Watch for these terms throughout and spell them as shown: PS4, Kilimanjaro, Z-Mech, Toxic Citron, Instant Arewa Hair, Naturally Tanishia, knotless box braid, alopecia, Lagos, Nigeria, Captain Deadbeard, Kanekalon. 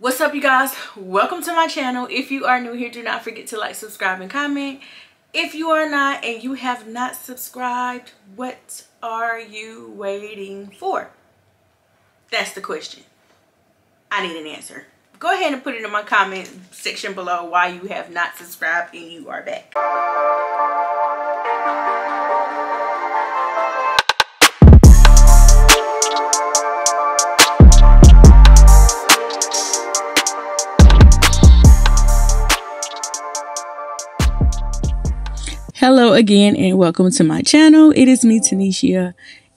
What's up, you guys? Welcome to my channel. If you are new here, do not forget to like, subscribe, and comment. If you are not and you have not subscribed, what are you waiting for? That's the question. I need an answer. Go ahead and put it in my comment section below why you have not subscribed and you are back. Hello again and welcome to my channel. It is me, Tanisha,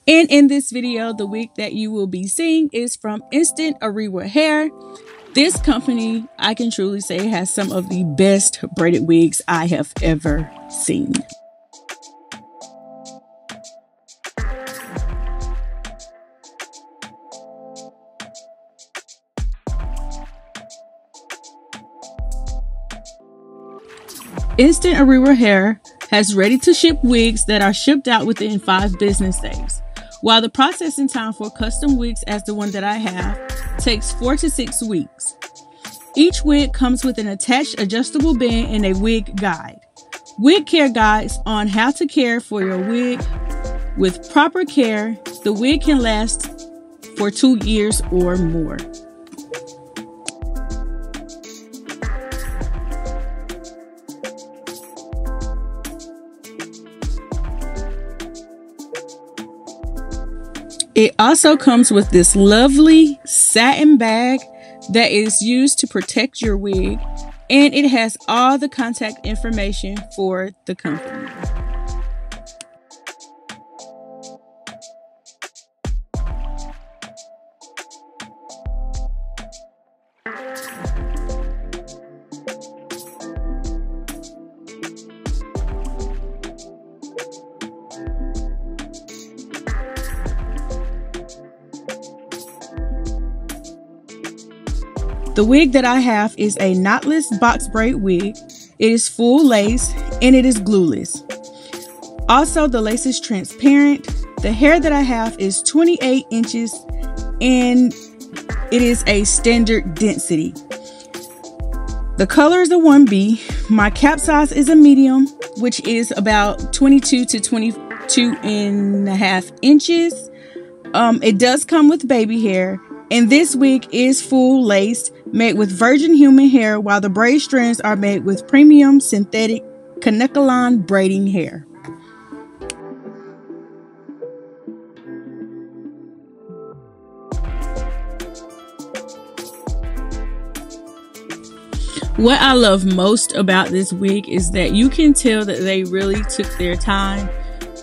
and in this video the wig that you will be seeing is from Instant Arewa Hair. This company, I can truly say, has some of the best braided wigs I have ever seen. Instant Arewa Hair has ready-to-ship wigs that are shipped out within 5 business days. While the processing time for custom wigs, as the one that I have, takes 4 to 6 weeks. Each wig comes with an attached adjustable band and a wig guide. Wig care guides on how to care for your wig. With proper care, the wig can last for 2 years or more. It also comes with this lovely satin bag that is used to protect your wig, and it has all the contact information for the company. The wig that I have is a knotless box braid wig. It is full lace and it is glueless. Also, the lace is transparent. The hair that I have is 28 inches and it is a standard density. The color is a 1B. My cap size is a medium, which is about 22 to 22 and a half inches. It does come with baby hair. And this wig is full lace, made with virgin human hair, while the braid strands are made with premium synthetic Kanekalon braiding hair. What I love most about this wig is that you can tell that they really took their time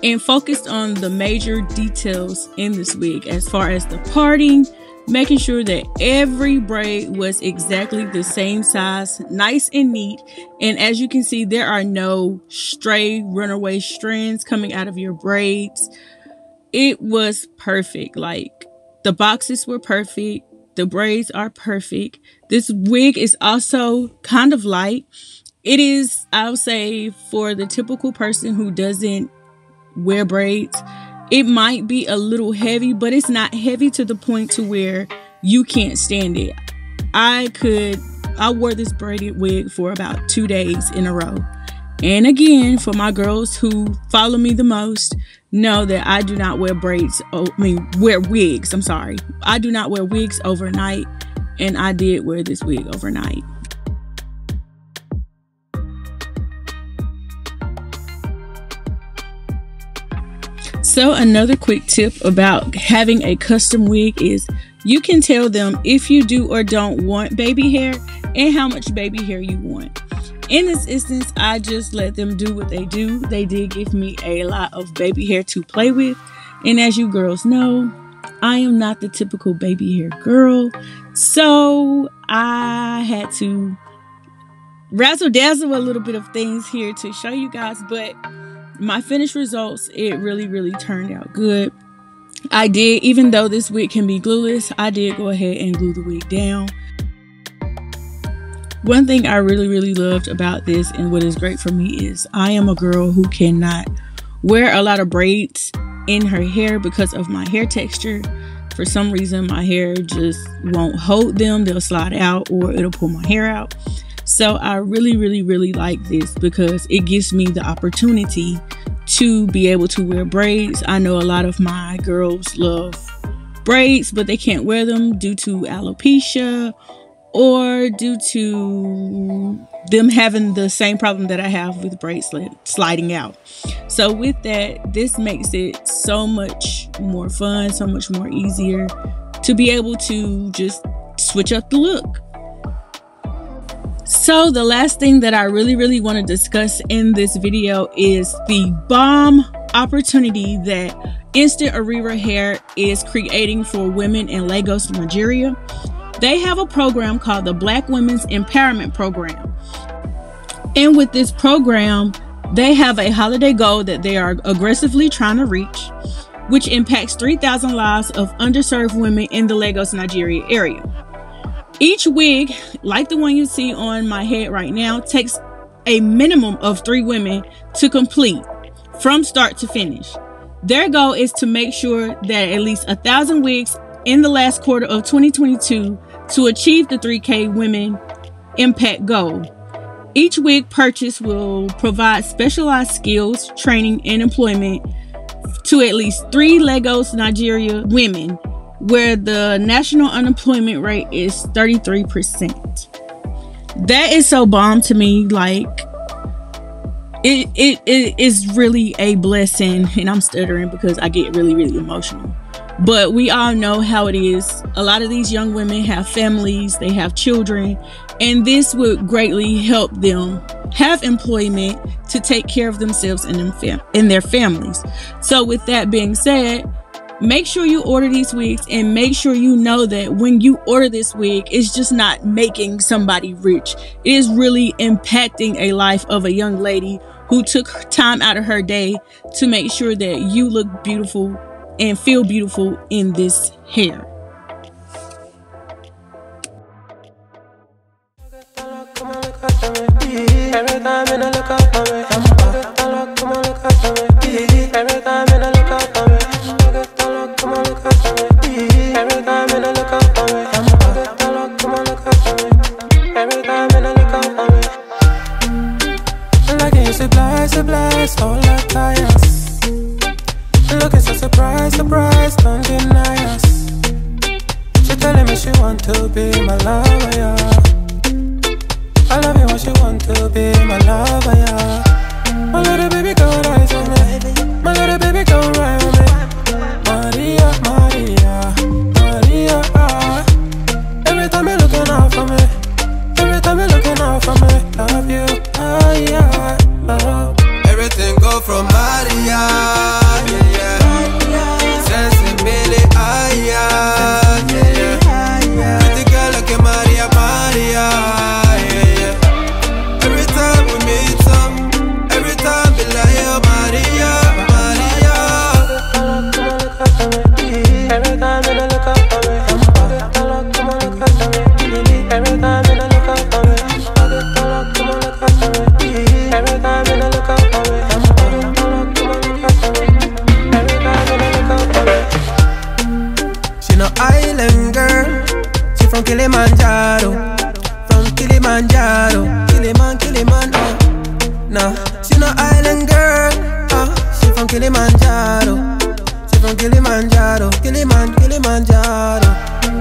and focused on the major details in this wig, as far as the parting, making sure that every braid was exactly the same size, nice and neat. And as you can see, there are no stray runaway strands coming out of your braids. It was perfect. Like, the boxes were perfect. The braids are perfect. This wig is also kind of light. It is, I would say, for the typical person who doesn't wear braids, it might be a little heavy, but it's not heavy to the point to where you can't stand it. I wore this braided wig for about 2 days in a row. And again, for my girls who follow me the most, know that I do not wear braids. wear wigs. I'm sorry. I do not wear wigs overnight. And I did wear this wig overnight. So another quick tip about having a custom wig is you can tell them if you do or don't want baby hair and how much baby hair you want. In this instance, I just let them do what they do. They did give me a lot of baby hair to play with. And as you girls know, I am not the typical baby hair girl. So I had to razzle dazzle a little bit of things here to show you guys, but my finished results, it really turned out good. I did, even though this wig can be glueless, I did go ahead and glue the wig down. One thing I really loved about this, and what is great for me, is I am a girl who cannot wear a lot of braids in her hair because of my hair texture. For some reason, my hair just won't hold them. They'll slide out or it'll pull my hair out. So I really, really like this because it gives me the opportunity to be able to wear braids. I know a lot of my girls love braids, but they can't wear them due to alopecia or due to them having the same problem that I have with braids sliding out. So with that, this makes it so much more fun, so much more easier to be able to just switch up the look. So the last thing that I really want to discuss in this video is the bomb opportunity that Instant Arewa Hair is creating for women in Lagos, Nigeria. They have a program called the Black Women's Empowerment Program. And with this program, they have a holiday goal that they are aggressively trying to reach, which impacts 3,000 lives of underserved women in the Lagos, Nigeria area. Each wig, like the one you see on my head right now, takes a minimum of 3 women to complete from start to finish. Their goal is to make sure that at least 1,000 wigs in the last quarter of 2022 to achieve the 3K Women Impact goal. Each wig purchase will provide specialized skills, training, and employment to at least 3 Lagos, Nigeria women, where the national unemployment rate is 33%. That is so bomb to me. Like, it is really a blessing. And I'm stuttering because I get really emotional. But we all know how it is. A lot of these young women have families, they have children, and this would greatly help them have employment to take care of themselves and their families. So with that being said, make sure you order these wigs, and make sure you know that when you order this wig, it's just not making somebody rich. It is really impacting a life of a young lady who took time out of her day to make sure that you look beautiful and feel beautiful in this hair. Surprise, don't deny us. She telling me she want to be my lover, yeah. I love you when she want to be my lover, yeah. My little baby girl eyes on me. My little baby girl right on me. Maria, Maria, ah. Every time you're looking out for me. Every time you're looking out for me. Love you, ah, yeah, love. Everything go from Maria. Kilimanjaro, from Kilimanjaro, Kiliman, oh. Nah, she no island girl, she from Kilimanjaro, Kilimanjaro.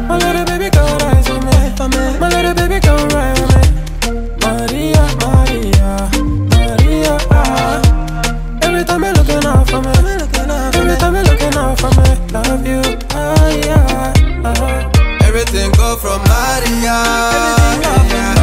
My little baby girl rides with me, my little baby girl rides with me. Maria, Maria, ah. Every time you're looking out for me, every time you're looking out for me. Love you, ah, yeah, ah. Everything go from Maria. Everything go from Maria.